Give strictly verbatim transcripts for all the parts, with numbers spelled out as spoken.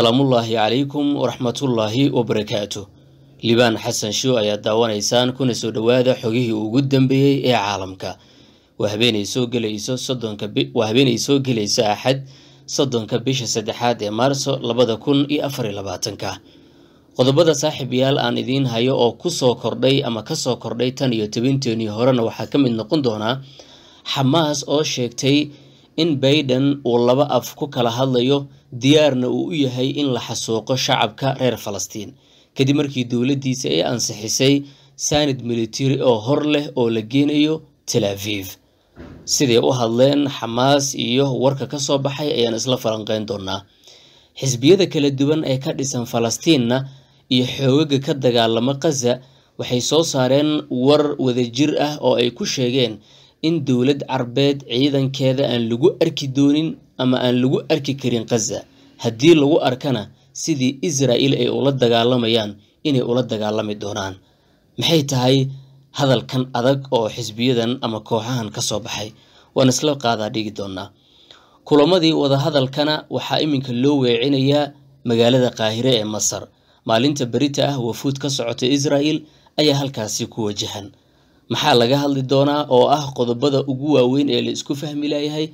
سلام الله عليكم ورحمة الله وبركاته. لبان حسن شو أياد داوانيسان كونسو دوادا حقيه وقدن بيه اي عالمك وهبين يسو قليسو صدن كبي وهبين يسو قليسو أحد صدن كبيش سدحاد مارسو لبدا كون اي أفري لباتنك قضبدا صاحب يال آن إذين هايو او كسو كردي أما كسو كردي تانيو تبنتيوني هوران وحاكم إن قندونا حماس او شيكتي إن بايدن واللبا أفكو كالهاليو ديارنا ويهي إن لحسوق شعبك رير فلسطين كدي مركي دولة ديسي اي أنسحيسي ساند ميليتيري او هورله او لجين ايو تل أفيف سيدي او هالين حماس ايوه وركا كسو بحي ايان اسلا فرنقين دورنا حزبية دا كالدوان اي كاديسان فلسطيننا اي حويق كدقال لما قزا وحي سو سارين ور وذي جرأة او اي كوشيغين إن دولة عربيد عيدان كذا أن لغو أركي دونين أما أن لغو أركي كرين غزة هدي لغو أركنا سيدي إزرائيل أي أولاد دقالميان إني أولاد دقالمي دونان محيطهاي هذا الكن أدق أو حزبيدان أما كوحاهن كصوبحي ونسلو قادا ديك دونا كولومدي وذا هذا الكن وحائمين كاللووي عينيا مغالدة قاهرة مصر مالين تبريته وفود كسعوة إزرائيل أي هالكاسي كوجهن maxaa laga hadli doonaa oo ah qodobada ugu waaweyn ee la isku fahmi lahayd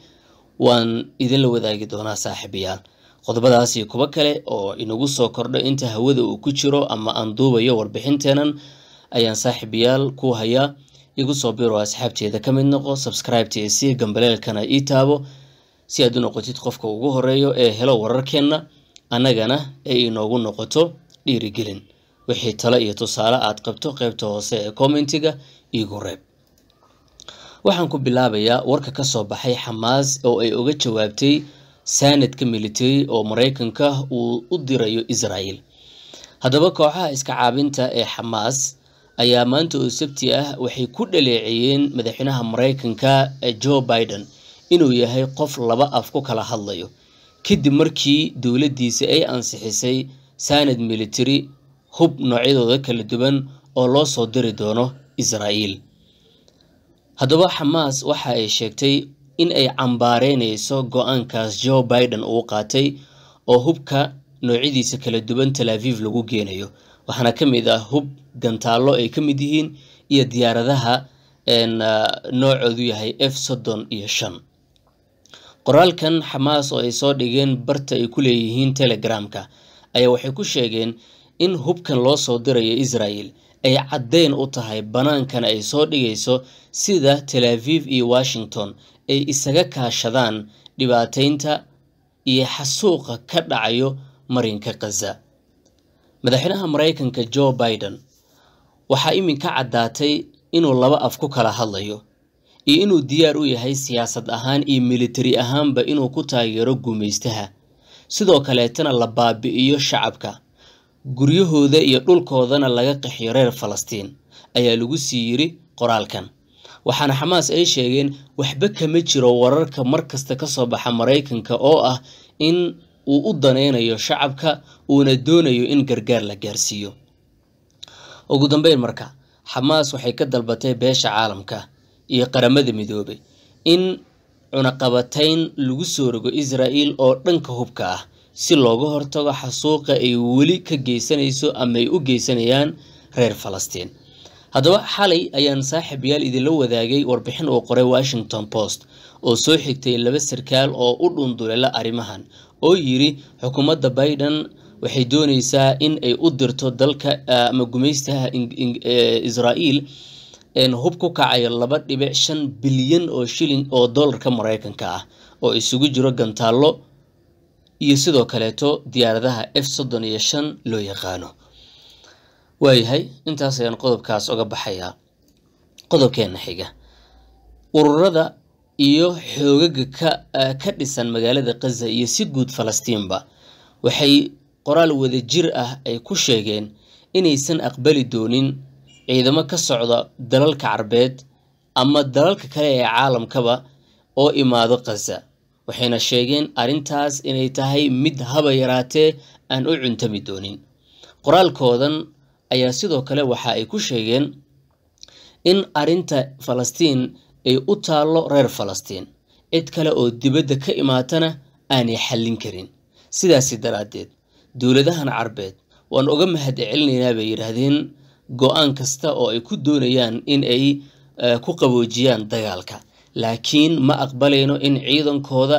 waan idin la wadaagi doonaa saaxiibayaal qodobadaasi kuba kale oo inagu soo kordhay inta hawada uu ku jiro ama aan duubayo warbixinteenan ayaan saaxiibayaal ku hayaa igu soo biiro asxaabteeda ka mid noqo subscribe tiisi gambaleelkana ii taabo si aad u noqotid qofka ugu horeeyo ee helo wararkeena anagana ee inoogu noqoto dhiirigelin wixii tala iyo tusaale aad qabto qaybta hoose ee commentiga igoreeb waxaan ku bilaabayaa warka ka soo baxay Hamas oo ay uga jawaabtay sanadka military oo Mareykanka uu u dirayo Israel hadaba kooxaha iska caabinta ee Hamas ayaa maanta oo sabti ah waxay ku dhaleeciyeen madaxweynaha Mareykanka Joe Biden inuu yahay qof laba af ku kala hadlayo kadib markii dawladdiisa ay ansixisay sanad military hub noocyadooda kala duwan oo loo soo diri doono إسرائيل هدوى حماس وحا اي شاكتاي إن اي عمبارين ايسو غوان كاس جو بايدن او قاتاي او هوبكا نوعيدي سكالدوبان تلافيف لغو جينيو وحانا كمي دا هوب غانتالو اي كمي ديهين اي ديارة داها ان نوع ذوية هاي اف صدون اي شان قرال كان حماس او ايسو ديجين برتا اي كوليهين تلغرامكا اي وحيكو شاكين إن هوبكا لوسو ديري إسرائيل أي عدين أوتاهي بانان كان أي صوري يسو سيدا تل أفيف إي واشنطن أي إساقاكا شدان ديباتين تا إي حسوقا كدعيو مرينكا غزة مدحينها مريكنكا جو بايدن وحا إمنكا عداتي إنو لبا أفكوكا لهاليو إي إنو ديارو يهي سياسة أهان إي ميليتري أهان با إنو كوتا يرقو ميستها سيدو كاليتنا لبابي إيو شعبكا guriyaho da iyo dhulkoodana laga qaxay reer Falastiin ayaa lagu siiyay qoraalkan waxaana Hamas ay sheegeen waxba kama jiro wararka markasta ka soo baxa Mareykanka oo ah in uu u daneynayo shacabka uuna doonayo in gargaar la gaarsiiyo ugu dambeyn marka Hamas waxay ka dalbatay beesha caalamka iyo qaramada midoobay in cunaqabatayn lagu soo rogo Israel oo dhanka hubka ah si looga hortago xasuuqa ay wali ka geysanayso ama ay u geysanayaan reer Falastiin hadaba xalay ayaan saaxiibayaal idin la wadaagay warbixin oo qoray Washington Post oo soo xigtay laba sarkaal oo u dhundulay arrimahan oo yiri xukuumadda Biden waxay doonaysaa in ay u dirto dalka ama gumaystaha Israel in hub ku kacay laba dhibc shan bilyan oo shilin oo dollarka Mareykanka ah oo isugu jiro gantaalo iyo sidoo kaleeto diyaaradaha F thirty-five loo yaqaano waayahay intaas ayaan qodobkaas uga baxayaa qodobkeena xiga ururada iyo xoogagga ka dhisan magaalada Gaza iyo si guud Falastiin waxay qoraal wada jir ah ay ku sheegeen inaysan aqbali doonin ciidamo ka socda dalalka Carbeed ama dalalka kale ee caalamkaba oo imaado Gaza waxayna sheegeen arintaas inay tahay mid haba yaraatee aan u cuntami doonin qoraalkoodan ayaa sidoo kale waxa ay ku sheegeen in arinta Falastiin ay u taalo reer Falastiin cid kale oo dibadda ka imaatana aanay xallin karin sidaas daraadeed دولدهان عربيد وان اوغم هاد علنينا بير هادين غوان كستا او اي كدونيان ان اي ku qabojiyaan dagaalka laakiin ma aqbaleyno in ciidankooda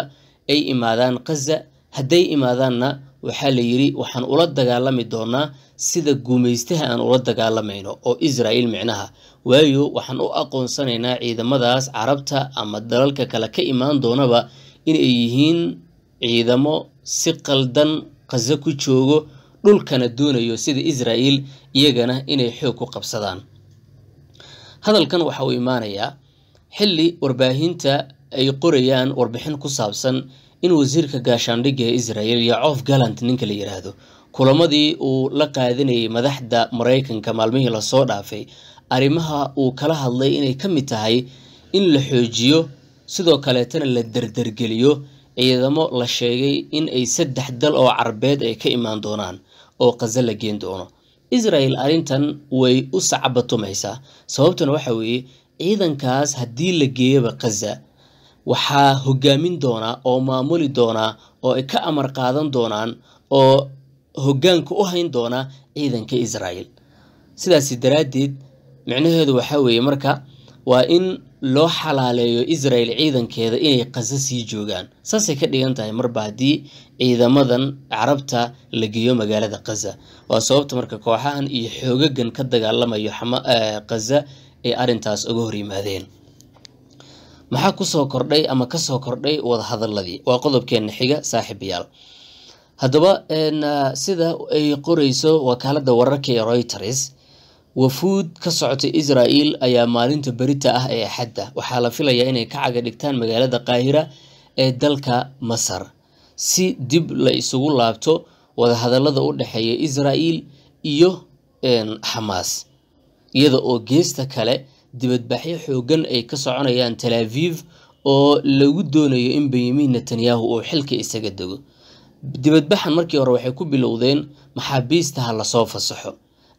ay imaadaan Gaza haday imaadaanna waxa la yiri waxaan ula dagaalami doonaa sida guumeystaha aan ula dagaalamayno oo Israel micnaha waayo waxaan u aqoonsanaynaa ciidamadaas Carabta ama dalalka kale ka imaan doonaba in ay yihiin ciidamo si qaldan Gaza ku joogo dhulkana doonayo sida Israel iyagana inay xoog ku qabsadaan hadalkan waxa uu iimaanaya xilli warbaahinta ay qorayaan warbixin ku saabsan in wasiirka gaashaandhiga ee Israel Yoav Gallant ninka la yiraahdo kulamadii uu la qaadanayay madaxda Mareykanka maalmihii la soo dhaafay arimaha uu kala hadlay inay kamid tahay in la xoojiyo sidoo kale tan la dardargeliyo ciidamo la sheegay in ay saddex dal oo Carbeed ay ka iman doonaan oo Gaza la geyn doono Israel arintan way u sacabatumaysa sababtuna waxa weeye ciidankaas hadii la geeyo Gaza waxa hogaamin doona oo maamuli doona oo ay ka amar qaadan doonaan oo hogaanka u hayn doona ciidanka Israel sidaas daraadeed macnaheedu waxa weeye marka waa in loo xalaaleeyo Israel ciidankeeda inay Gaza si joogan saasay ka dhigan tahay marba hadii ciidamadan Carabta la geeyo magaalada Gaza waa sababta marka kooxahan iyo xoogagan ka dagaalamayo Gaza ee arintaas uga hor yimaadeen maxaa ku soo kordhay ama ka soo kordhay wada hadaladii waa qodobkeena xiga saaxiibayaal hadaba sida ay qorayso wakaalada wararka ee Reuters وفود كسعة إسرائيل أي مالين تبريتها أي حدة وحالف لي إني كعجل دكتان مجالات القاهرة دلك مصر سي دب ليسقول لابتو وهذا اللذ أود حي إسرائيل إيوه حماس يذا أوجست كله دبت بحيح وجن أي كسعنا يان تل أفيف أو لو دونه يم بيمين نتنياهو أو حلك استجدوا دبت بحن مركي وروح يكوب لوذين محابيستها على صوف الصحو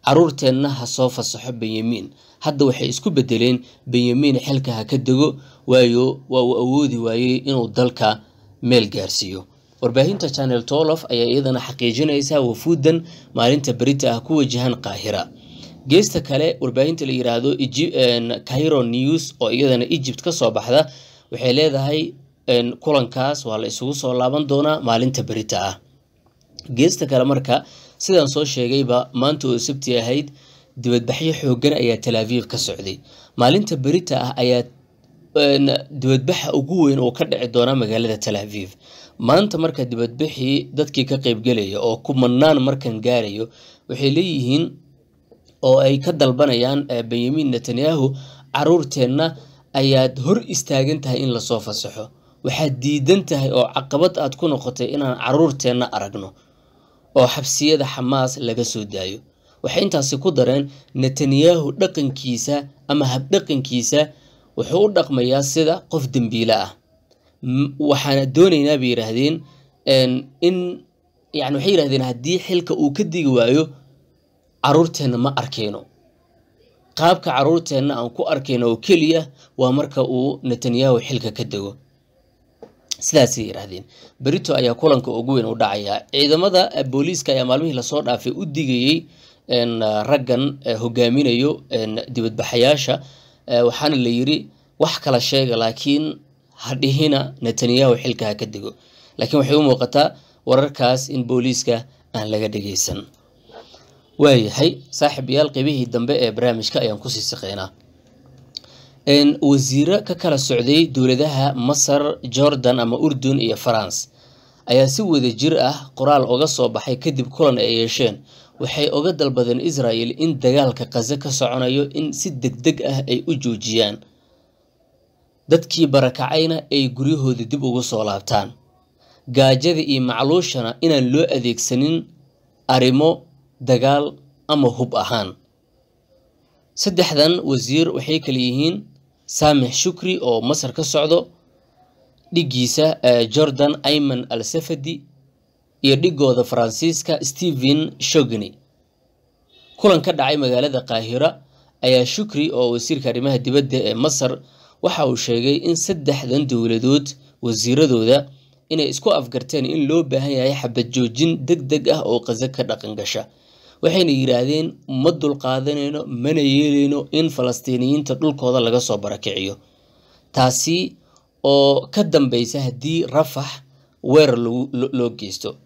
caruurteenna ha soo fasaxo Benjamin hadda waxay isku bedeleen Benjamin xilkaha ka dago waayo waa uu awoodi waayay inuu dalka meel gaarsiyo warbaahinta channel twelve ayaa iyadana xaqiijinaysa wafuudan maalinta Barita ah ku wajahan Qaahira geesta kale warbaahinta la yiraahdo Cairo News oo iyadana Egypt ka soo baxda waxay leedahay kulankaas waa la isugu soo laaban doonaa maalinta Barita ah geesta kale marka sidaan soo sheegay ba maanta oo sabti ahayd dibad baxyo xoogan ayaa Tel Aviv ka socday maalinta Barita ah ayaa dibad baxa ugu weyn oo ka dhici doona magaalada Tel Aviv maanta marka dibad baxii dadkii ka qayb galay oo ku mannaan markan gaarayo waxay leeyihiin oo ay ka dalbanayaan Benjamin Netanyahu caruurteenna ayaa hor istaagan tahay in la soo fasaxo waxa diidan tahay oo caqabad aad ku noqotay inaan caruurteenna aragno oo xabsiyada Hamas laga soo daayo waxa intaas ku dareen Netanyahu dhaqankiisa ama hab dhaqankiisa wuxuu u dhaqmayaa sida qof dambiila ah waxaana doonaynaa bay yiraahdeen in yaani waxay yiraahdeen hadii xilka uu ka digi waayo caruurteena ma arkeeno qaabka caruurteena aan ku arkeeno oo kaliya waa marka uu Netanyahu xilka ka dago sidaas ay yiraahdeen Barito ayaa kulanka ugu weyn u dhacaya ciidamada booliiska ayaa maalmihii la soo dhaafay u digayay in raggan hogaaminayo dibad baxayaasha waxaana la yiri wax kala sheega laakiin hadhihina Netanyahu xilka ka digo laakiin waxay u muuqataa wararkaas in booliiska aan laga dhageysan waayahay saaxiibayaal qibihii dambe ee barnaamijka ayaan ku sii shaqeynaa ان وزير ككلا سعودي دولدها مصر جوردن اما اردن اي فرنسا ايا سوى ذا جرأة قرال اوغا صوبحي كدب كولن اياشين وحي اوغا دالبادن اسرائيل ان دقالك قزاكا سعونايو ان سدك دقاه اي اجوجيان دادكي بركعينا اي قريهو ذا دب اوغا صولابتان قاجا ذي اي معلوشنا انا لو اذيك سنين اريمو دقال اما هوب اهان سدحدن وزير وحيك ليهين سامح شكري أو مصر كسعودو ديجيسا جوردن أيمن السفدي يردقو ذا فرانسيسكا ستيفن شوغني كلان كدعي مغالة القاهرة أيا شكري أو وزير كريمة دبد مصر وحاو شاقي إن سدحدن دولدود وزير دو ذا inay isku afgarteen in loo baahan yahay xabad joojin degdeg ah oo Gaza ka dhaqan gasha waxayna yiraahdeen ma dul qaadanayno mana yeelayno in Falastiiniyiinta dhulkooda laga soo barakiciyo taasi oo ka dambaysa hadii Rafax weerar loo geysto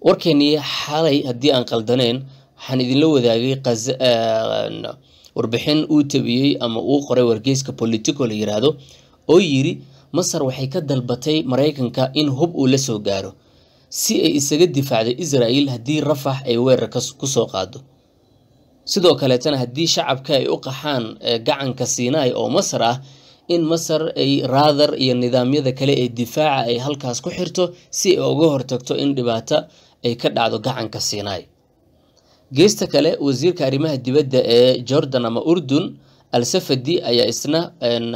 warkeenii xalay hadii aan qaldaneen waxaan idin la wadaagay Gaza warbixin uu tabiyay ama uu qoray wargeyska Politico la yiraahdo oo yiri مصر waxay ka dalbatay Mareykanka in hub uu la soo gaaro si ay isaga difaacdo Israel hadii Rafax ay weerar ku soo qaado sidoo kale tan hadii shacabka ay u qaxaan gacanka Siinay oo Masar ah in Masar ay raadar iyo nidaamyada kale ee difaaca ay halkaas ku xirto si ay uga hortagto in dhibaato ay ka dhacdo gacanka Siinay geesta kale wasiirka arrimaha dibadda ee Jordan ama Urdun Al-Safadi ayaa isna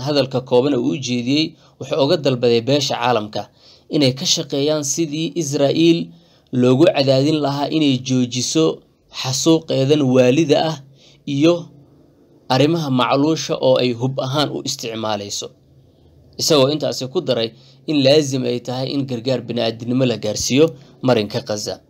hadalka kooban uu jeediyay wuxuu uga dalbaday beesha caalamka inay ka shaqeeyaan sidii Israel loogu cadaadin lahaa inay joojiso xasuuqeedan waalida ah iyo arimaha macluusha oo ay hub ahaan u isticmaalayso isagoo intaas ku daray in laazim ay tahay in gargaar bini'aadinimo la gaarsiyo marinka Gaza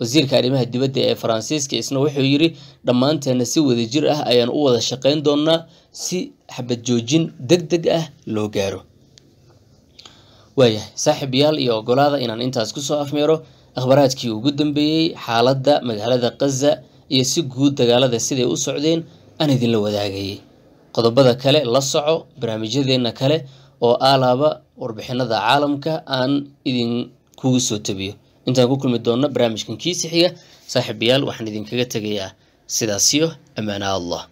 wasiirka arrimaha dibadda ee Francisca isna wuxuu yiri dhamaanteena si wadajir ah ayaan u wada shaqeyn doonaa si xabad joojin degdeg ah loo gaaro waaya saaxiibayaal iyo ogolaada inaan intaas ku soo afmeero akhbaraadkii ugu dambeeyay xaaladda magaalada Gaza iyo si guud dagaalada siday u socdeen aan idin la wadaagay qodobada kale la soco barnaamijyadeena kale oo alaaba warbixinada caalamka aan idin kugu soo tabiyo intaan ku kulmi doona barnaamijkan kiisi xiga saaxiibayaal waxaan idin kaga tagayaa sidaas iyo amaana Allah